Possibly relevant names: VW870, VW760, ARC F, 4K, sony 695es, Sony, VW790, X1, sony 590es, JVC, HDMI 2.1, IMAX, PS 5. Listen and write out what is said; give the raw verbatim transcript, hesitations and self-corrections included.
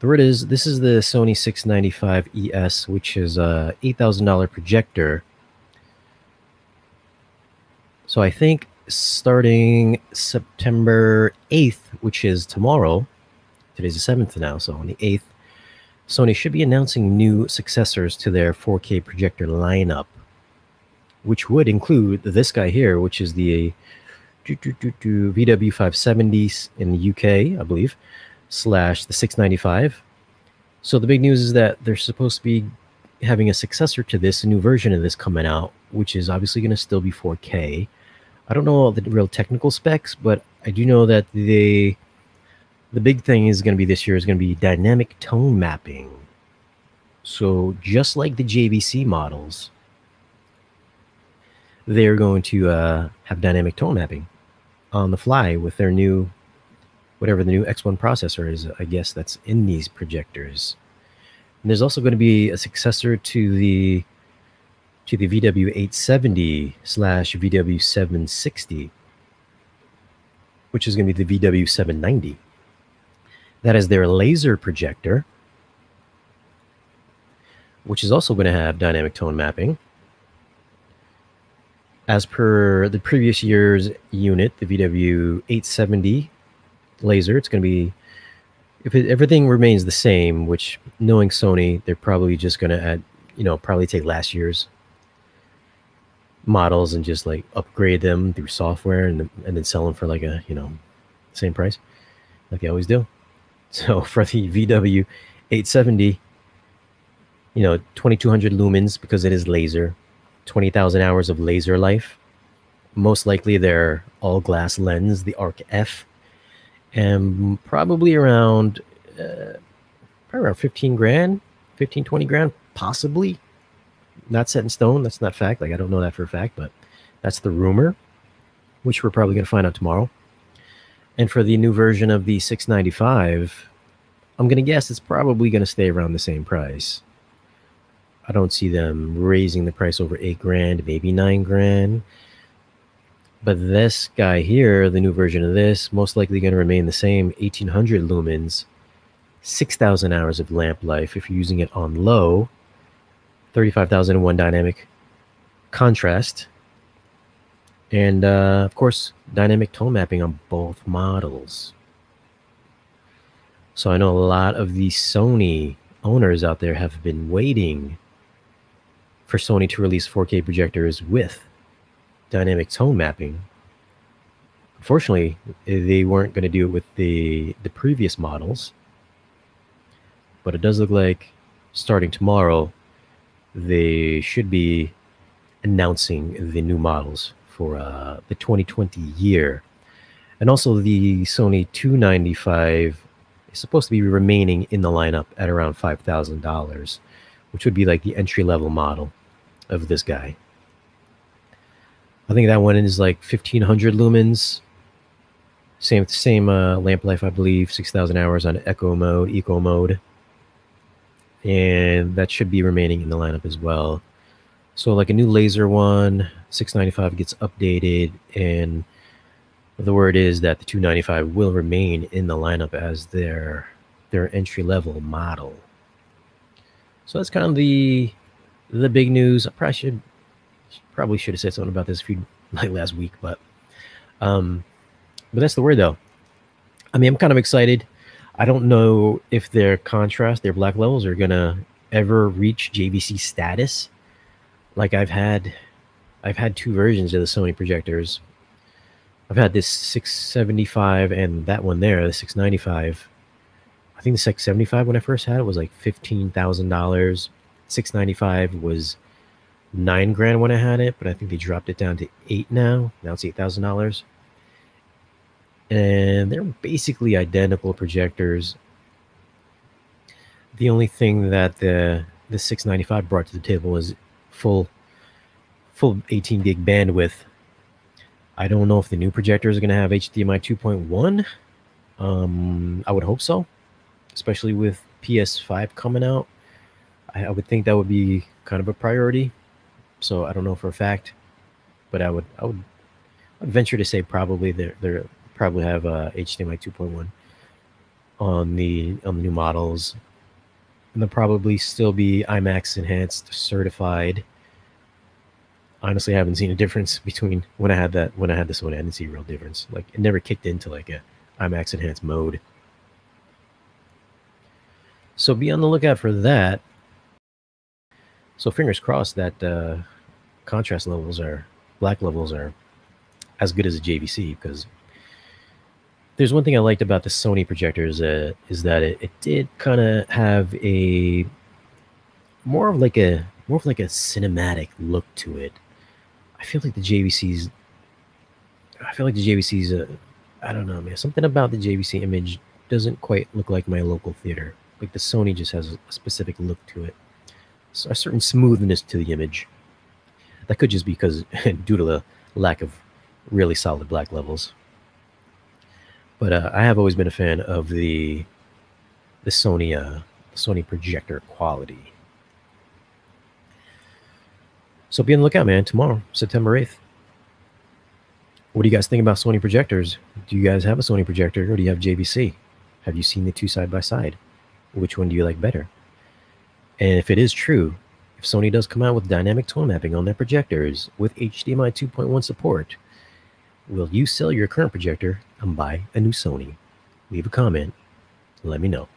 The word is, this is the Sony six ninety-five E S, which is a eight thousand dollar projector. So I think starting September eighth, which is tomorrow, today's the seventh now, so on the eighth, Sony should be announcing new successors to their four K projector lineup, which would include this guy here, which is the V W five seventies in the U K, I believe, slash the six ninety-five. So the big news is that they're supposed to be having a successor to this, a new version of this coming out, which is obviously going to still be four K. I don't know all the real technical specs, but I do know that they, the big thing is going to be this year is going to be dynamic tone mapping. So just like the J V C models, they're going to uh, have dynamic tone mapping on the fly with their new, whatever the new X one processor is, I guess, that's in these projectors. And there's also going to be a successor to the to the V W eight seventy slash V W seven sixty, which is going to be the V W seven ninety. That is their laser projector, which is also going to have dynamic tone mapping. As per the previous year's unit, the V W eight seventy laser, it's going to be, if it, everything remains the same, which knowing Sony, they're probably just going to add, you know, probably take last year's models and just like upgrade them through software and, and then sell them for like a, you know, same price like they always do. So for the V W eight seventy, you know, twenty-two hundred lumens because it is laser, twenty thousand hours of laser life, most likely their all glass lens, the ARC F, and probably around uh, probably around fifteen grand, fifteen, twenty grand, possibly. Not set in stone. That's not fact. Like, I don't know that for a fact, but that's the rumor, which we're probably going to find out tomorrow. And for the new version of the six ninety-five, I'm going to guess it's probably going to stay around the same price. I don't see them raising the price over eight grand, maybe nine grand. But this guy here, the new version of this, most likely going to remain the same, eighteen hundred lumens, six thousand hours of lamp life if you're using it on low, thirty-five thousand one dynamic contrast, and uh, of course, dynamic tone mapping on both models. So I know a lot of the Sony owners out there have been waiting for Sony to release four K projectors with dynamic tone mapping. Unfortunately, they weren't going to do it with the the previous models, but it does look like starting tomorrow they should be announcing the new models for uh, the twenty twenty year. And also the Sony two ninety-five is supposed to be remaining in the lineup at around five thousand dollars, which would be like the entry-level model of this guy. I think that one is like fifteen hundred lumens, same same uh, lamp life, I believe, six thousand hours on eco mode, eco mode, and that should be remaining in the lineup as well. So like a new laser one, six ninety-five gets updated, and the word is that the two ninety-five will remain in the lineup as their their entry level model. So that's kind of the the big news. I probably should. Probably should have said something about this few, like last week, but um, but that's the word though. I mean, I'm kind of excited. I don't know if their contrast, their black levels, are gonna ever reach J V C status. Like I've had, I've had two versions of the Sony projectors. I've had this six seventy-five and that one there, the six ninety-five. I think the six seventy-five when I first had it was like fifteen thousand dollars. six ninety-five was nine grand when I had it, but I think they dropped it down to eight now. Now it's eight thousand dollars, and they're basically identical projectors. The only thing that the the six ninety-five brought to the table is full full eighteen gig bandwidth. I don't know if the new projectors are going to have H D M I two point one. Um, I would hope so, especially with P S five coming out. I, I would think that would be kind of a priority. So I don't know for a fact, but I would I would I'd venture to say probably they're they're probably have uh, H D M I two point one on the on the new models, and they'll probably still be IMAX enhanced certified. Honestly, I haven't seen a difference between when I had that when I had this one. I didn't see a real difference. Like, it never kicked into like a IMAX enhanced mode. So be on the lookout for that. So fingers crossed that uh, contrast levels are, black levels are as good as a J V C, because there's one thing I liked about the Sony projectors uh, is that it, it did kind of have a more of like a more of like a cinematic look to it. I feel like the J V Cs, I feel like the J V Cs, uh, I don't know, man, something about the J V C image doesn't quite look like my local theater. Like the Sony just has a specific look to it, so a certain smoothness to the image. That could just be because due to the lack of really solid black levels. But uh, I have always been a fan of the the Sony uh, Sony projector quality. So be on the lookout, man. Tomorrow, September eighth. What do you guys think about Sony projectors? Do you guys have a Sony projector, or do you have J V C? Have you seen the two side by side? Which one do you like better? And if it is true, if Sony does come out with dynamic tone mapping on their projectors with H D M I two point one support, will you sell your current projector and buy a new Sony? Leave a comment. Let me know.